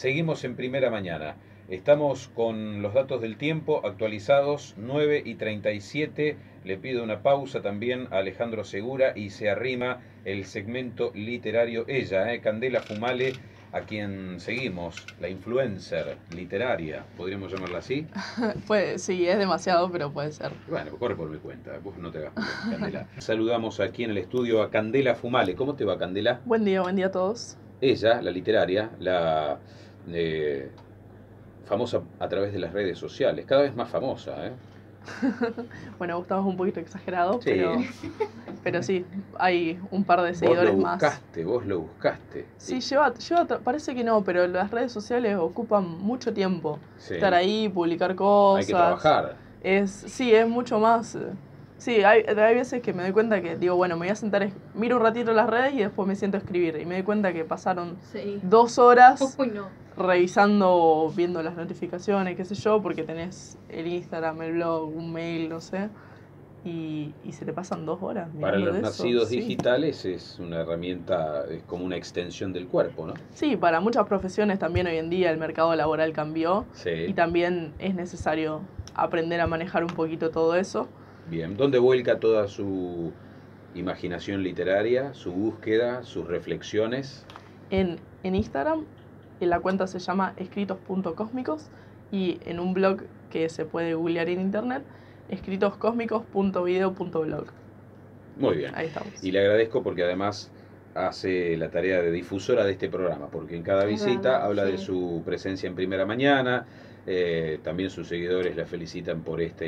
Seguimos en Primera Mañana. Estamos con los datos del tiempo actualizados, 9:37. Le pido una pausa también a Alejandro Segura y se arrima el segmento literario ella, Candela Fumale, a quien seguimos, la influencer literaria, ¿podríamos llamarla así? Pues, sí, es demasiado, pero puede ser. Bueno, corre por mi cuenta, vos no te hagas cuenta, Candela. Saludamos aquí en el estudio a Candela Fumale. ¿Cómo te va, Candela? Buen día a todos. Ella, la literaria, la famosa a través de las redes sociales, cada vez más famosa, ¿eh? Bueno, Gustavo es un poquito exagerado, sí. Pero sí, hay un par de seguidores más. Vos lo buscaste. Sí, lleva, parece que no, pero las redes sociales ocupan mucho tiempo. Sí. Estar ahí, publicar cosas. Hay que trabajar. Sí, es mucho más. Sí, hay veces que me doy cuenta que digo, bueno, me voy a sentar, miro un ratito las redes y después me siento a escribir. Y me doy cuenta que pasaron 2 horas... Uy, no. Revisando, viendo las notificaciones, qué sé yo, porque tenés el Instagram, el blog, un mail, no sé, y se te pasan 2 horas. Para los nacidos digitales es una herramienta, es como una extensión del cuerpo, ¿no? Sí, para muchas profesiones también hoy en día el mercado laboral cambió, sí, y también es necesario aprender a manejar un poquito todo eso. Bien, ¿dónde vuelca toda su imaginación literaria, su búsqueda, sus reflexiones? En Instagram. La cuenta se llama escritoscosmicos y en un blog que se puede googlear en internet, escritoscosmicos.video.blog. Muy bien. Ahí estamos. Y le agradezco porque además hace la tarea de difusora de este programa, porque en cada visita habla de su presencia en Primera Mañana, también sus seguidores la felicitan por esta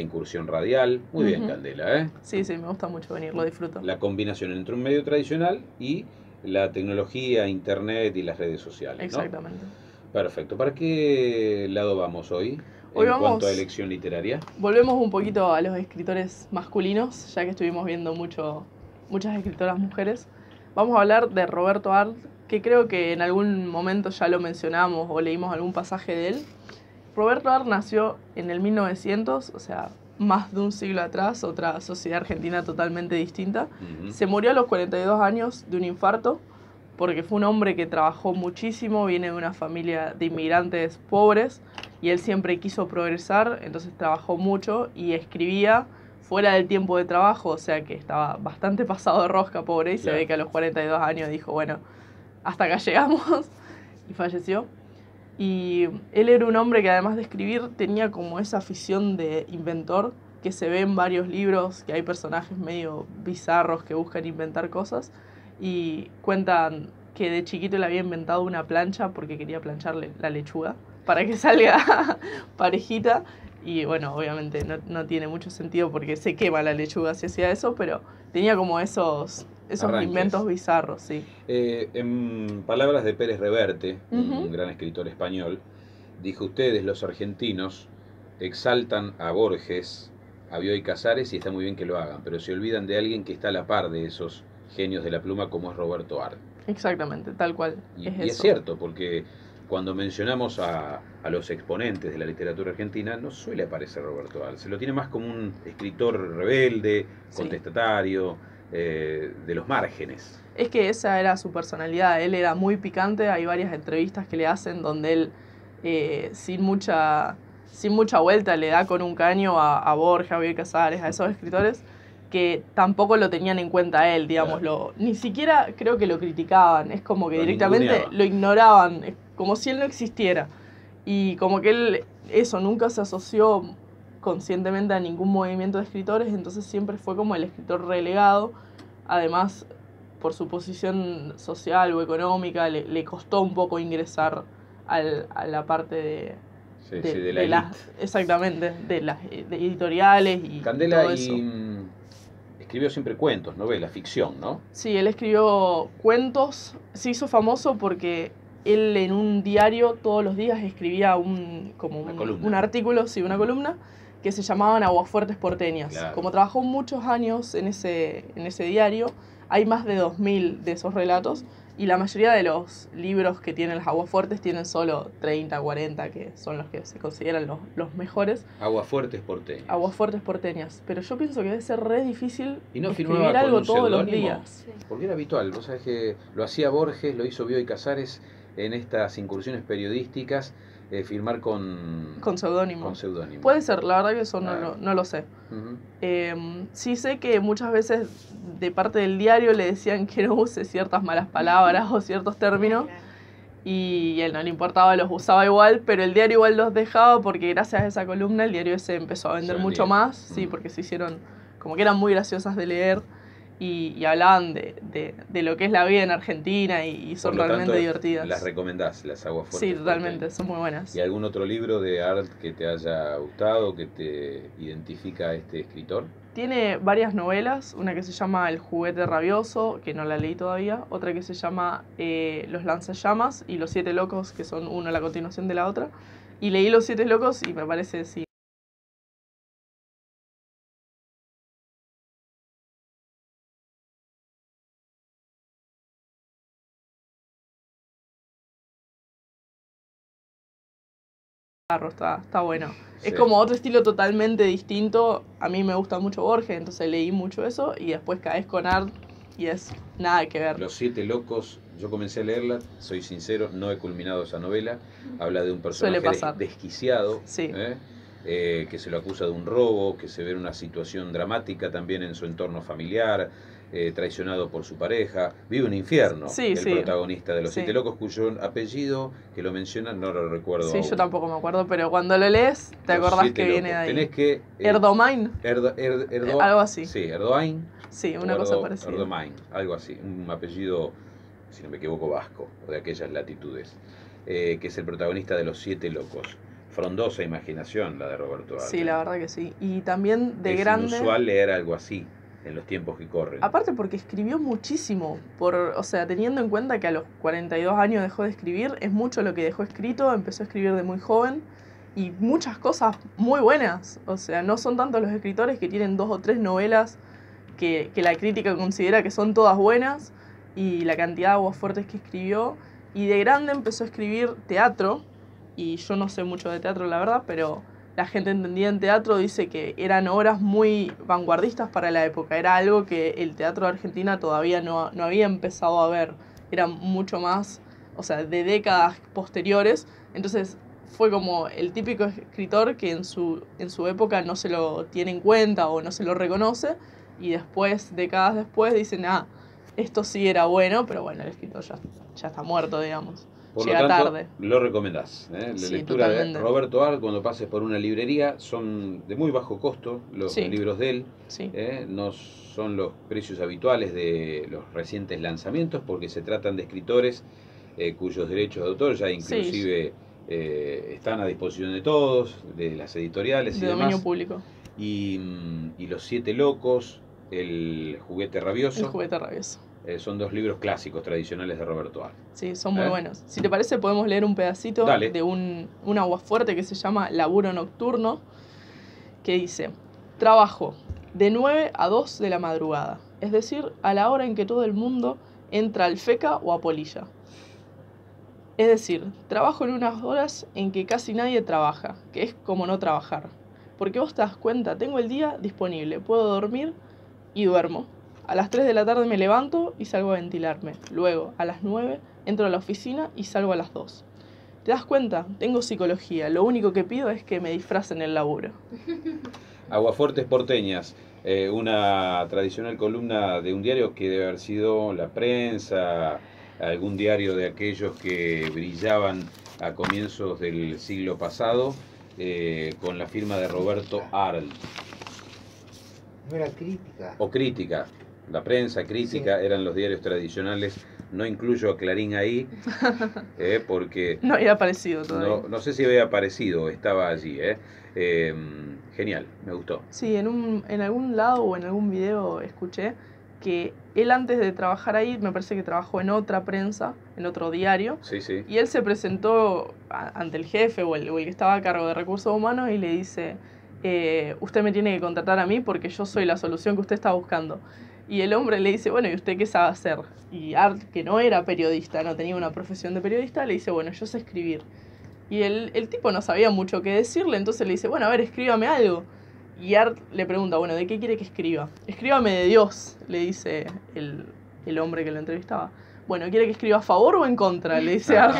incursión radial. Muy bien, Candela, ¿eh? Sí, me gusta mucho venir, lo disfruto. La combinación entre un medio tradicional y la tecnología, internet y las redes sociales, ¿no? Exactamente. Perfecto. ¿Para qué lado vamos hoy? Cuanto a elección literaria. Volvemos un poquito a los escritores masculinos, ya que estuvimos viendo muchas escritoras mujeres. Vamos a hablar de Roberto Arlt, que creo que en algún momento ya lo mencionamos o leímos algún pasaje de él. Roberto Arlt nació en el 1900, o sea, más de un siglo atrás, otra sociedad argentina totalmente distinta. Se murió a los 42 años de un infarto, porque fue un hombre que trabajó muchísimo, viene de una familia de inmigrantes pobres, y él siempre quiso progresar, entonces trabajó mucho y escribía fuera del tiempo de trabajo, o sea que estaba bastante pasado de rosca, pobre, y se ve que a los 42 años dijo, bueno, hasta acá llegamos, y falleció. Y él era un hombre que además de escribir tenía como esa afición de inventor que se ve en varios libros, que hay personajes medio bizarros que buscan inventar cosas y cuentan que de chiquito le había inventado una plancha porque quería plancharle la lechuga para que salga parejita y bueno, obviamente no tiene mucho sentido porque se quema la lechuga si hacía eso, pero tenía como esos arranques, inventos bizarros, sí. En palabras de Pérez Reverte, un gran escritor español, dijo: ustedes, los argentinos, exaltan a Borges, a Bioy Casares, y está muy bien que lo hagan, pero se olvidan de alguien que está a la par de esos genios de la pluma como es Roberto Arlt. Exactamente, tal cual. Y es cierto, porque cuando mencionamos a los exponentes de la literatura argentina, no suele aparecer Roberto Arlt. Se lo tiene más como un escritor rebelde, contestatario, de los márgenes. Es que esa era su personalidad, él era muy picante, hay varias entrevistas que le hacen donde él sin mucha vuelta le da con un caño a Borges, a Bioy Casares, a esos escritores que tampoco lo tenían en cuenta él, digámoslo, ni siquiera creo que lo criticaban, es como que lo directamente ninguneaba, lo ignoraban, como si él no existiera, y como que él, eso, nunca se asoció conscientemente a ningún movimiento de escritores, entonces siempre fue como el escritor relegado. Además, por su posición social o económica, le costó un poco ingresar a la parte de las, exactamente, de editoriales y Candela, todo eso. Y escribió siempre cuentos, novela, ficción, ¿no? Sí, él escribió cuentos, se hizo famoso porque él en un diario todos los días escribía un artículo, sí, una columna, que se llamaban Aguafuertes Porteñas. Claro. Como trabajó muchos años en ese diario, hay más de 2.000 de esos relatos y la mayoría de los libros que tienen las Aguafuertes tienen solo 30, 40, que son los que se consideran los mejores. Aguafuertes Porteñas. Pero yo pienso que debe ser re difícil y no escribir algo todos los días. Sí. Porque era habitual, vos sabés que lo hacía Borges, lo hizo Bioy Casares, en estas incursiones periodísticas firmar con seudónimo. Puede ser, la verdad que eso no lo sé. Sí sé que muchas veces de parte del diario le decían que no use ciertas malas palabras o ciertos términos, y él no le importaba, los usaba igual, pero el diario igual los dejaba porque gracias a esa columna el diario se empezó a vender mucho más, sí, porque se hicieron, como que eran muy graciosas de leer y hablaban de lo que es la vida en Argentina y son realmente divertidas. ¿Las recomendás, las Aguafuertes? Sí, totalmente, son muy buenas. ¿Y algún otro libro de Arlt que te haya gustado, que te identifica a este escritor? Tiene varias novelas, una que se llama El juguete rabioso, que no la leí todavía, otra que se llama Los lanzallamas y Los siete locos, que son una a la continuación de la otra. Y leí Los siete locos y me parece, sí, está bueno. Sí. Es como otro estilo totalmente distinto. A mí me gusta mucho Borges, entonces leí mucho eso y después caes con Arlt y es nada que ver. Los siete locos, yo comencé a leerla, soy sincero, no he culminado esa novela. Habla de un personaje desquiciado, sí, que se lo acusa de un robo, que se ve en una situación dramática también en su entorno familiar, traicionado por su pareja, vive un infierno, el protagonista de Los siete locos, cuyo apellido que lo mencionan no lo recuerdo aún. Yo tampoco me acuerdo, pero cuando lo lees te acordás que viene de ahí. Tenés que... Erdomain. Algo así. Sí, Erdomain. Sí, una cosa parecida. Erdomain, algo así, un apellido, si no me equivoco, vasco, de aquellas latitudes, que es el protagonista de Los siete locos. Frondosa imaginación la de Roberto Arlt. Sí, la verdad que sí. Y también de grande... Es inusual leer algo así en los tiempos que corren. Aparte porque escribió muchísimo, o sea, teniendo en cuenta que a los 42 años dejó de escribir, es mucho lo que dejó escrito, empezó a escribir de muy joven, y muchas cosas muy buenas, o sea, no son tantos los escritores que tienen 2 o 3 novelas que la crítica considera que son todas buenas, y la cantidad de Aguafuertes que escribió, y de grande empezó a escribir teatro, y yo no sé mucho de teatro la verdad, pero... La gente entendida en teatro dice que eran obras muy vanguardistas para la época. Era algo que el teatro de Argentina todavía no había empezado a ver. Era mucho más, o sea, de décadas posteriores. Entonces fue como el típico escritor que en su época no se lo tiene en cuenta o no se lo reconoce. Y después, décadas después, dicen, esto sí era bueno, pero bueno, el escritor ya está muerto, digamos. Por lo tanto, lo recomendás. La lectura totalmente. De Roberto Arlt, cuando pases por una librería, son de muy bajo costo los libros de él. No son los precios habituales de los recientes lanzamientos, porque se tratan de escritores cuyos derechos de autor ya inclusive están a disposición de todos, de las editoriales y demás. De dominio público. Y Los siete locos, El juguete rabioso. El juguete rabioso. Son 2 libros clásicos, tradicionales de Roberto Arlt. Sí, son muy buenos. Si te parece, podemos leer un pedacito de un Aguafuerte que se llama Laburo nocturno, que dice: trabajo de 9 a 2 de la madrugada, es decir, a la hora en que todo el mundo entra al feca o a polilla. Es decir, trabajo en unas horas en que casi nadie trabaja, que es como no trabajar. Porque vos te das cuenta, tengo el día disponible, puedo dormir y duermo. A las 3 de la tarde me levanto y salgo a ventilarme. Luego, a las 9, entro a la oficina y salgo a las 2. ¿Te das cuenta? Tengo psicología. Lo único que pido es que me disfracen el laburo. Aguafuertes Porteñas, una tradicional columna de un diario que debe haber sido La Prensa, algún diario de aquellos que brillaban a comienzos del siglo pasado, con la firma de Roberto Arlt. No era crítica. O crítica. La Prensa, Crítica, eran los diarios tradicionales. No incluyo a Clarín ahí, porque... No había aparecido todavía. No sé si había aparecido, estaba allí. Genial, me gustó. Sí, en algún lado o en algún video escuché que él antes de trabajar ahí, me parece que trabajó en otra prensa, en otro diario, y él se presentó ante el jefe o el que estaba a cargo de recursos humanos y le dice... usted me tiene que contratar a mí porque yo soy la solución que usted está buscando. Y el hombre le dice, bueno, ¿y usted qué sabe hacer? Y Arlt, que no era periodista, no tenía una profesión de periodista, le dice, bueno, yo sé escribir. Y el tipo no sabía mucho qué decirle, entonces le dice, bueno, a ver, escríbame algo. Y Arlt le pregunta, bueno, ¿de qué quiere que escriba? Escríbame de Dios, le dice el hombre que lo entrevistaba. Bueno, ¿quiere que escriba a favor o en contra? Le dice Arlt.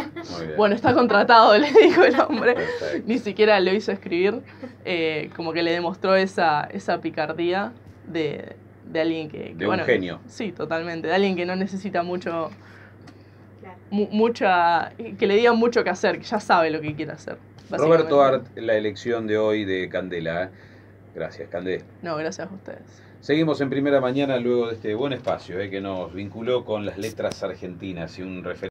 Bueno, está contratado, le dijo el hombre. Perfecto. Ni siquiera lo hizo escribir. Como que le demostró esa picardía de alguien que... De bueno, un genio. Sí, totalmente. De alguien que no necesita mucho... Claro. Que le diga mucho que hacer, que ya sabe lo que quiere hacer. Roberto Arlt, la elección de hoy de Candela. Gracias, Candela. No, gracias a ustedes. Seguimos en Primera Mañana luego de este buen espacio que nos vinculó con las letras argentinas y un referente.